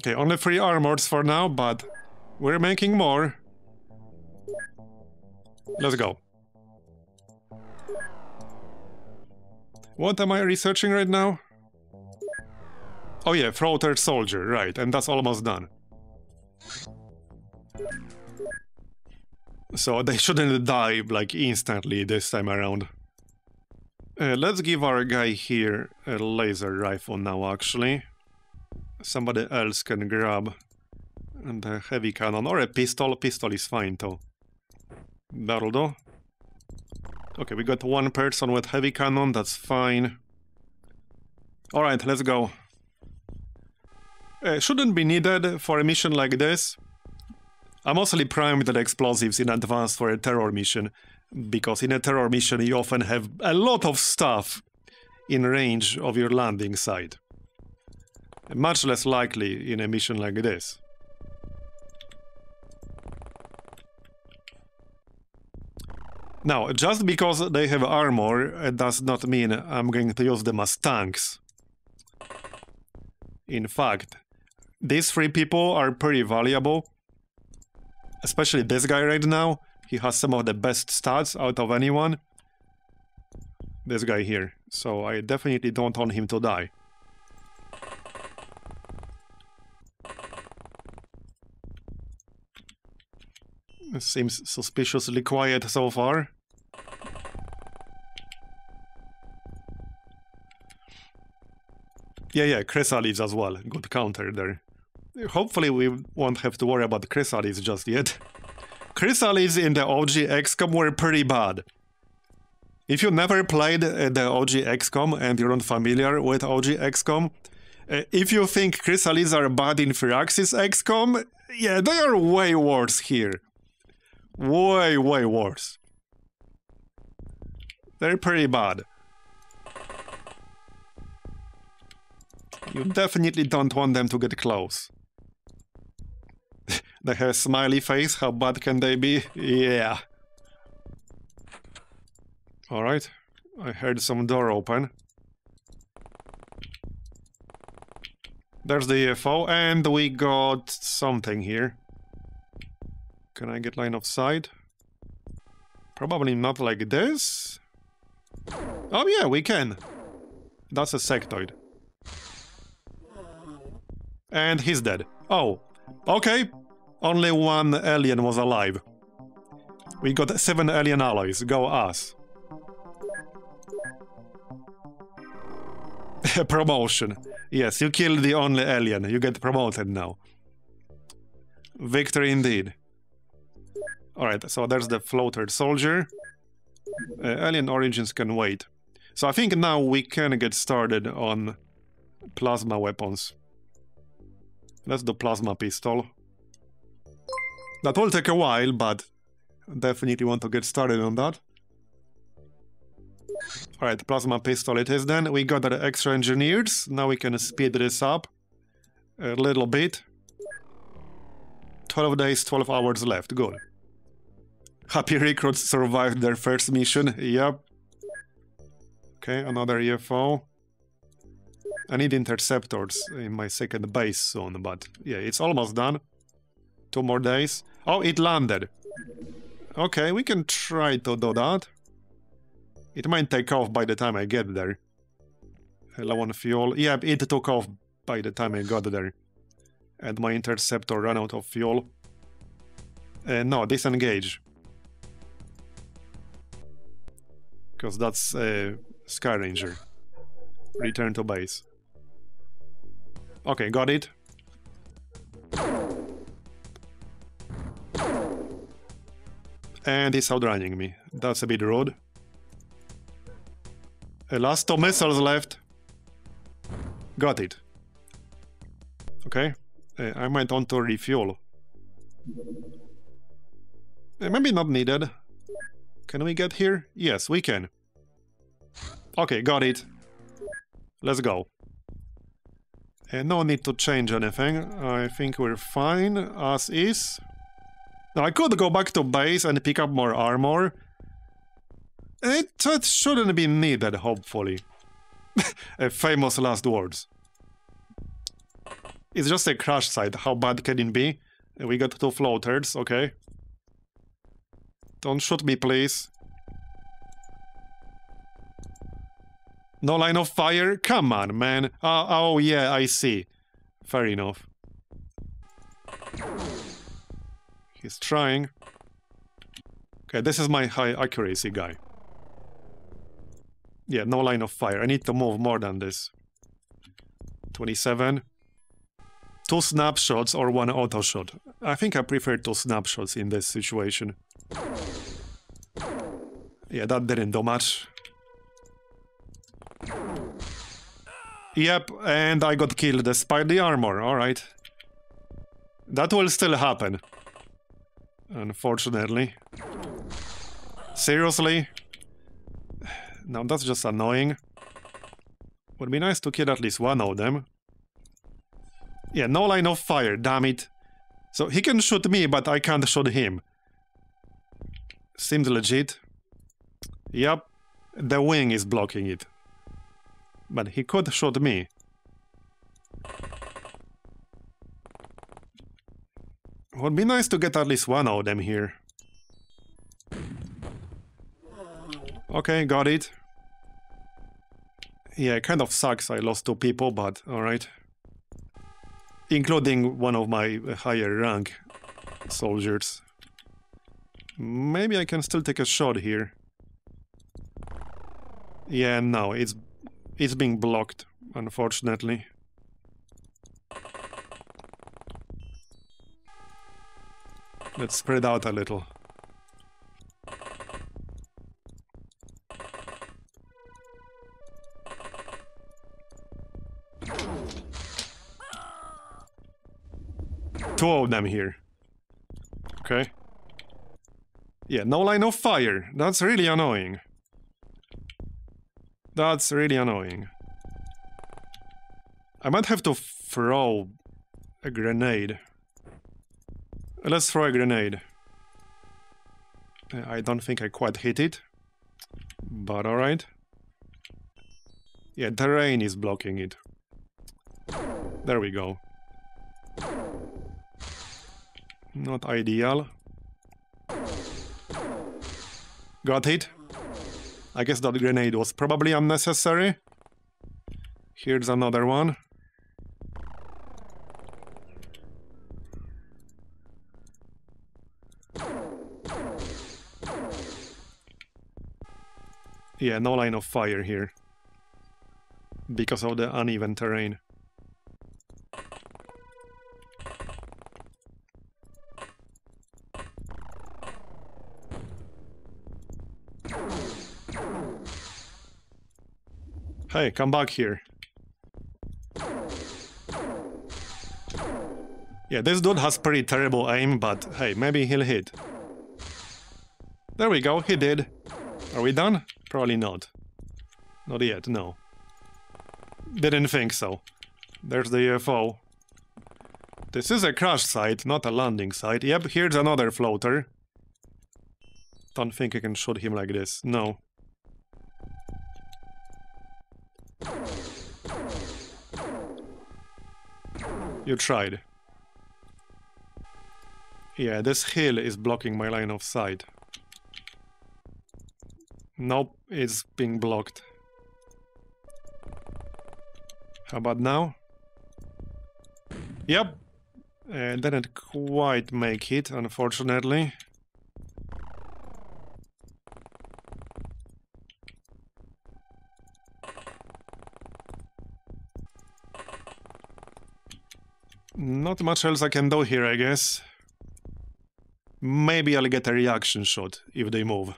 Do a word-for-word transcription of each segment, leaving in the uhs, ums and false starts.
Okay, only three armors for now, but we're making more. Let's go. What am I researching right now? Oh yeah, Throated Soldier, right, and that's almost done. So they shouldn't die, like, instantly this time around. Uh, let's give our guy here a laser rifle now, actually. Somebody else can grab the heavy cannon, or a pistol. Pistol is fine, though. That'll do. Okay, we got one person with heavy cannon, that's fine. Alright, let's go. Uh, shouldn't be needed for a mission like this. I mostly primed the explosives in advance for a terror mission, because in a terror mission you often have a lot of stuff in range of your landing site. Much less likely in a mission like this. Now, just because they have armor, it does not mean I'm going to use them as tanks. In fact, these three people are pretty valuable. Especially this guy right now, he has some of the best stats out of anyone. This guy here, so I definitely don't want him to die. It seems suspiciously quiet so far. Yeah, yeah, Chrysalids as well, good counter there. Hopefully we won't have to worry about Chrysalids just yet. Chrysalids in the O G X COM were pretty bad. If you never played the O G X COM and you're not familiar with O G X COM, if you think Chrysalids are bad in Firaxis X COM, yeah, they are way worse here. Way, way worse. They're pretty bad. You definitely don't want them to get close. They have a smiley face, how bad can they be? Yeah. Alright, I heard some door open. There's the U F O, and we got something here. Can I get line of sight? Probably not like this. Oh yeah, we can. That's a sectoid. And he's dead. Oh, okay. Only one alien was alive. We got seven alien alloys. Go us. Promotion. Yes, you killed the only alien. You get promoted now. Victory indeed. Alright, so there's the Floated Soldier. Uh, alien origins can wait. So I think now we can get started on plasma weapons. Let's do plasma pistol. That will take a while, but definitely want to get started on that. Alright, plasma pistol it is then. We got the extra engineers. Now we can speed this up a little bit. twelve days, twelve hours left. Good. Happy recruits survived their first mission. Yep. Okay, another U F O. I need interceptors in my second base soon, but yeah, it's almost done. Two more days. Oh, it landed. Okay, we can try to do that. It might take off by the time I get there. Low on fuel. Yeah, it took off by the time I got there. And my interceptor ran out of fuel. Uh, no, disengage. Because that's uh, Sky Ranger. Return to base. Okay, got it. And he's outrunning me. That's a bit rude. The last two missiles left. Got it. Okay. Uh, I might want to refuel. Uh, maybe not needed. Can we get here? Yes, we can. Okay, got it. Let's go. Uh, no need to change anything. I think we're fine as is. Now I could go back to base and pick up more armor. It, it shouldn't be needed, hopefully. Famous last words. It's just a crash site. How bad can it be? We got two floaters, okay. Don't shoot me, please. No line of fire? Come on, man. Uh, oh, yeah, I see. Fair enough. He's trying. Okay, this is my high accuracy guy. Yeah, no line of fire. I need to move more than this. twenty-seven. Two snapshots or one auto shot. I think I prefer two snapshots in this situation. Yeah, that didn't do much. Yep, and I got killed despite the armor, alright. That will still happen. Unfortunately. Seriously? Now that's just annoying. Would be nice to kill at least one of them. Yeah, no line of fire, damn it. So he can shoot me, but I can't shoot him. Seems legit. Yep, the wing is blocking it. But he could shoot me. Would be nice to get at least one of them here. Okay, got it. Yeah, it kind of sucks I lost two people, but alright. Including one of my higher rank soldiers. Maybe I can still take a shot here. Yeah, no, it's... It's being blocked, unfortunately. Let's spread out a little. Two of them here. Okay. Yeah, no line of fire. That's really annoying. That's really annoying. I might have to throw a grenade. Let's throw a grenade. I don't think I quite hit it, but alright. Yeah, terrain is blocking it. There we go. Not ideal. Got it. I guess that grenade was probably unnecessary. Here's another one. Yeah, no line of fire here. Because of the uneven terrain. Hey, come back here. Yeah, this dude has pretty terrible aim, but hey, maybe he'll hit. There we go, he did. Are we done? Probably not. Not yet, no. Didn't think so. There's the U F O. This is a crash site, not a landing site. Yep, here's another floater. Don't think I can shoot him like this, no. You tried. Yeah, this hill is blocking my line of sight. Nope, it's being blocked. How about now? Yep! Uh, didn't quite make it, unfortunately. Not much else I can do here, I guess. Maybe I'll get a reaction shot if they move.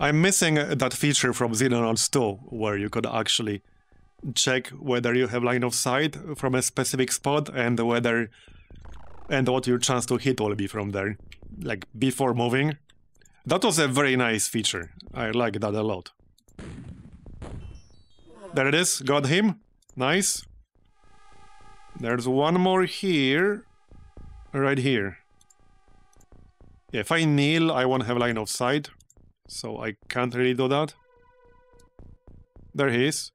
I'm missing that feature from Xenonauts two, where you could actually check whether you have line of sight from a specific spot and whether and what your chance to hit will be from there, like before moving. That was a very nice feature. I like that a lot. There it is. Got him. Nice. There's one more here. Right here. If I kneel, I won't have line of sight. so I can't really do that. There he is.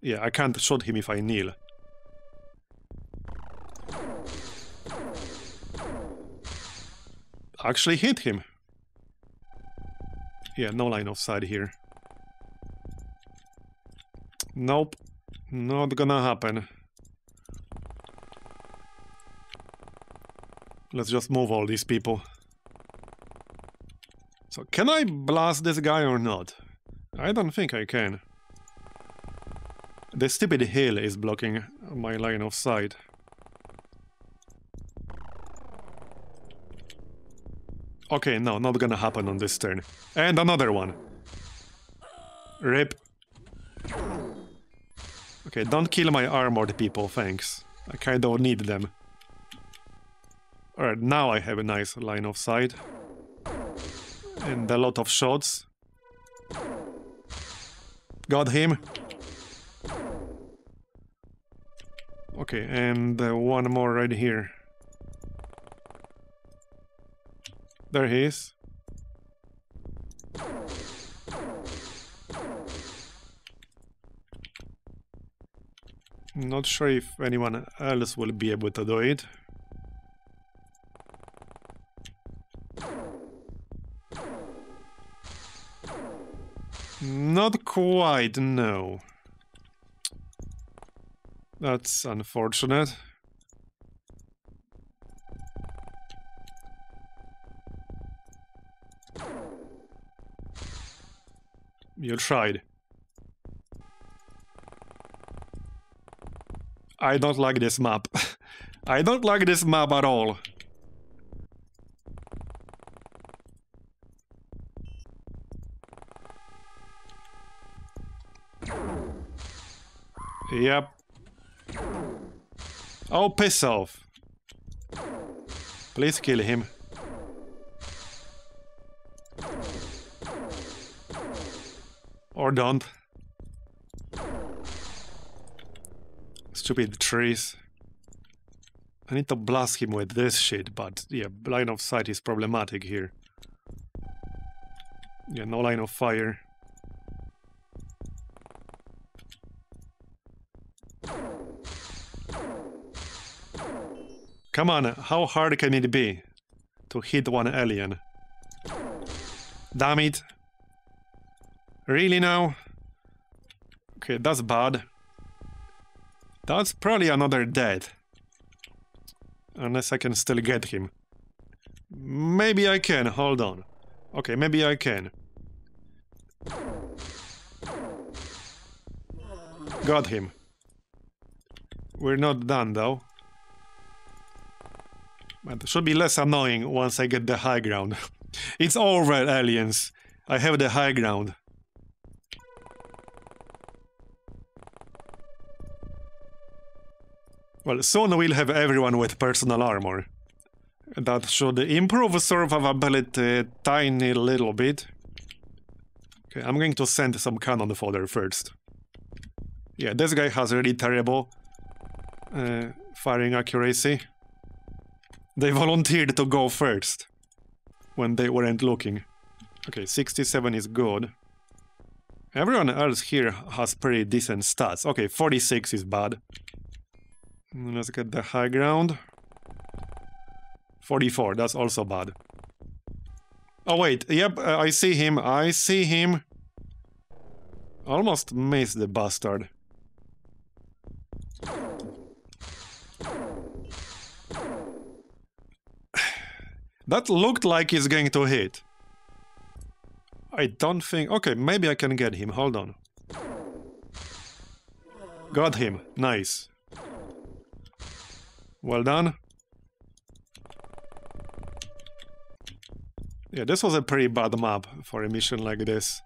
Yeah, I can't shoot him if I kneel. Actually hit him. Yeah, no line of sight here. Nope, not gonna happen. Let's just move all these people. So, can I blast this guy or not? I don't think I can. The stupid hill is blocking my line of sight. Okay, no, not gonna happen on this turn. And another one. Rip. Okay, don't kill my armored people, thanks. I kinda need them. Alright, now I have a nice line of sight. And a lot of shots. Got him. Okay, and uh, one more right here. There he is. Not sure if anyone else will be able to do it. Not quite, no. That's unfortunate. You tried. I don't like this map. I don't like this map at all. Yep. Oh, piss off. Please kill him. Or don't. Stupid trees. I need to blast him with this shit, but yeah, line of sight is problematic here. Yeah, no line of fire. Come on, how hard can it be to hit one alien? Damn it. Really now? Okay, that's bad. That's probably another dead. Unless I can still get him. Maybe I can, hold on. Okay, maybe I can. Got him. We're not done though. But it should be less annoying once I get the high ground. It's over, aliens. I have the high ground. Well, soon we'll have everyone with personal armor. That should improve survivability a tiny little bit. Okay, I'm going to send some cannon fodder first. Yeah, this guy has really terrible uh, firing accuracy. They volunteered to go first, when they weren't looking. Okay, sixty-seven is good. Everyone else here has pretty decent stats. Okay, forty-six is bad. Let's get the high ground. forty-four, that's also bad. Oh wait, yep, I see him, I see him. Almost missed the bastard. That looked like he's going to hit. I don't think... Okay, maybe I can get him. Hold on. Got him. Nice. Well done. Yeah, this was a pretty bad map for a mission like this.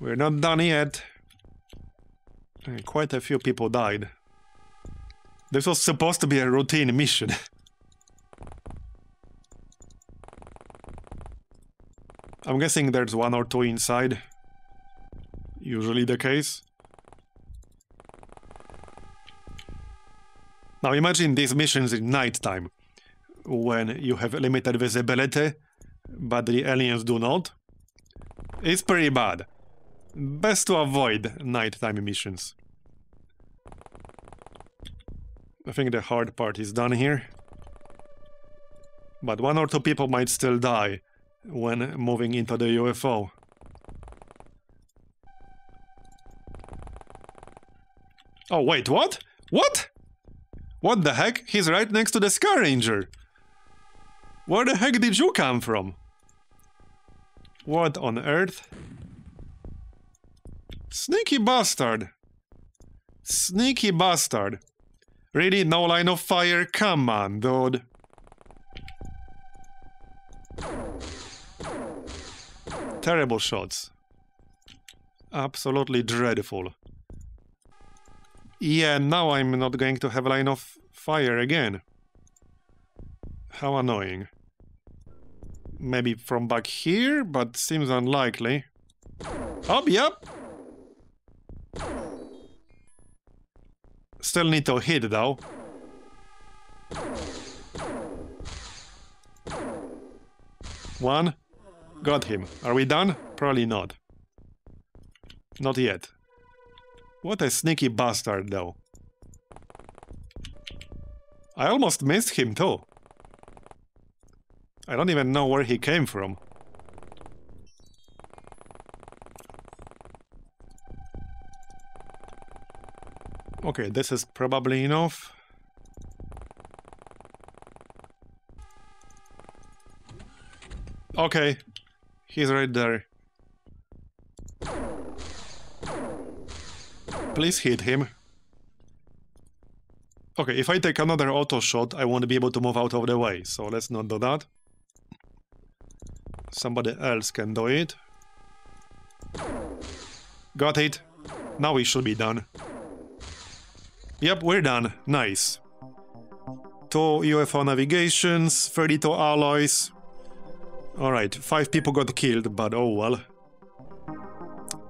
We're not done yet. Quite a few people died. This was supposed to be a routine mission. I'm guessing there's one or two inside. Usually the case. Now imagine these missions in night time, when you have limited visibility, but the aliens do not, it's pretty bad. Best to avoid nighttime missions. I think the hard part is done here. But one or two people might still die when moving into the U F O. Oh wait, what? What? What the heck? He's right next to the Sky Ranger! Where the heck did you come from? What on earth? Sneaky bastard! Sneaky bastard! Really? No line of fire? Come on, dude! Terrible shots. Absolutely dreadful. Yeah, now I'm not going to have a line of fire again. How annoying. Maybe from back here, but seems unlikely. Oh, yep! Still need to hit, though. One. Got him. Are we done? Probably not. Not yet. What a sneaky bastard, though. I almost missed him, too. I don't even know where he came from. Okay, this is probably enough. Okay, he's right there. Please hit him. Okay, if I take another auto shot, I won't be able to move out of the way, so let's not do that. Somebody else can do it. Got it. Now we should be done. Yep, we're done. Nice. Two U F O navigations, thirty-two alloys. Alright, five people got killed, but oh well.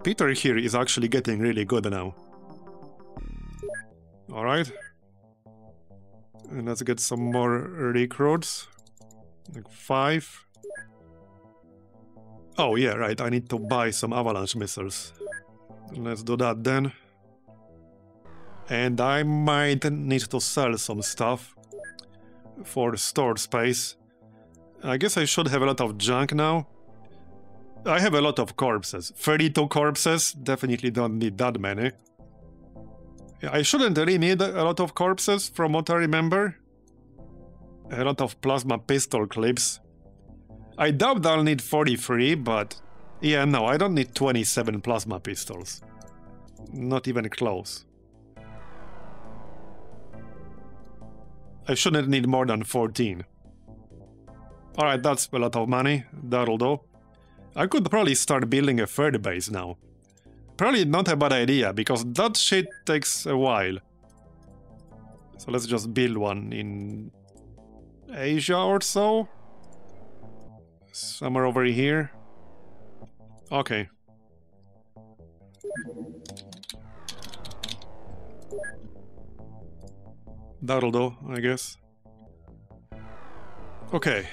Peter here is actually getting really good now. Alright. Let's get some more recruits. Like five. Oh yeah, right, I need to buy some avalanche missiles. Let's do that then. And I might need to sell some stuff for store space. I guess I should have a lot of junk now. I have a lot of corpses. thirty-two corpses, definitely don't need that many. I shouldn't really need a lot of corpses from what I remember. A lot of plasma pistol clips. I doubt I'll need forty-three, but yeah, no, I don't need twenty-seven plasma pistols. Not even close. I shouldn't need more than fourteen. Alright, that's a lot of money. That'll do. I could probably start building a third base now. Probably not a bad idea, because that shit takes a while. So let's just build one in Asia or so? Somewhere over here. Okay. That'll do, I guess. Okay.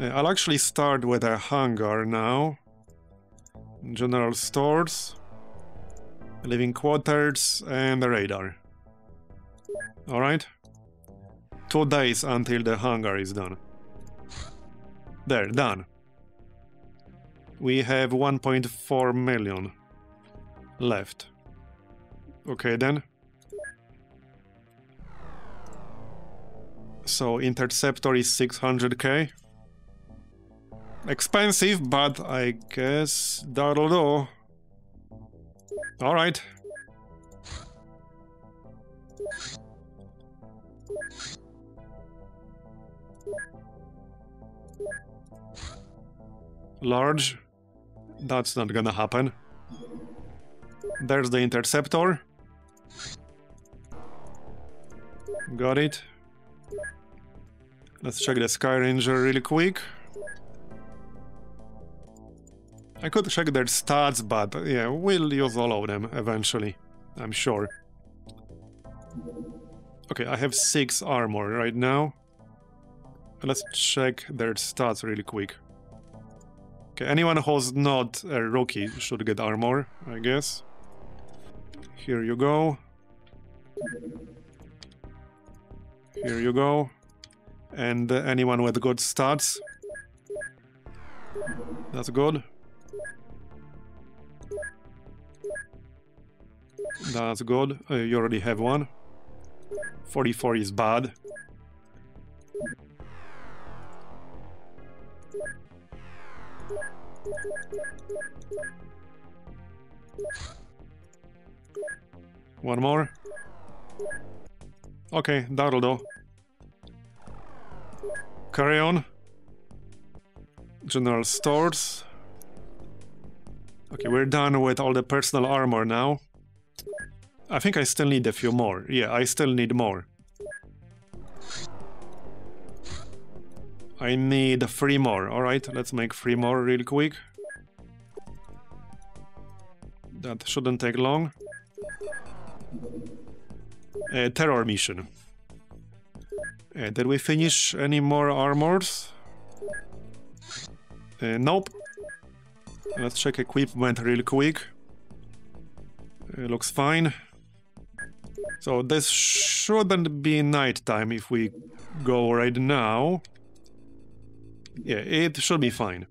Uh, I'll actually start with a hangar now. General stores, living quarters, and a radar. Alright. Two days until the hangar is done. There, done. We have one point four million left. Okay then. So, interceptor is six hundred K. Expensive, but I guess that'll do. Alright. Large. That's not gonna happen. There's the interceptor. Got it. Let's check the Sky Ranger really quick. I could check their stats, but yeah, we'll use all of them eventually, I'm sure. Okay, I have six armor right now. Let's check their stats really quick. Okay, anyone who's not a rookie should get armor, I guess. Here you go. Here you go. And uh, anyone with good stats. That's good. That's good. Uh, you already have one. forty-four is bad. One more. Okay, that'll do. Carry on. General stores. Okay, we're done with all the personal armor now. I think I still need a few more. Yeah, I still need more. I need three more. Alright, let's make three more real quick. That shouldn't take long. A terror mission. Uh, did we finish any more armors? Uh, nope. Let's check equipment real quick. Uh, looks fine. So this shouldn't be nighttime if we go right now. Yeah, it should be fine.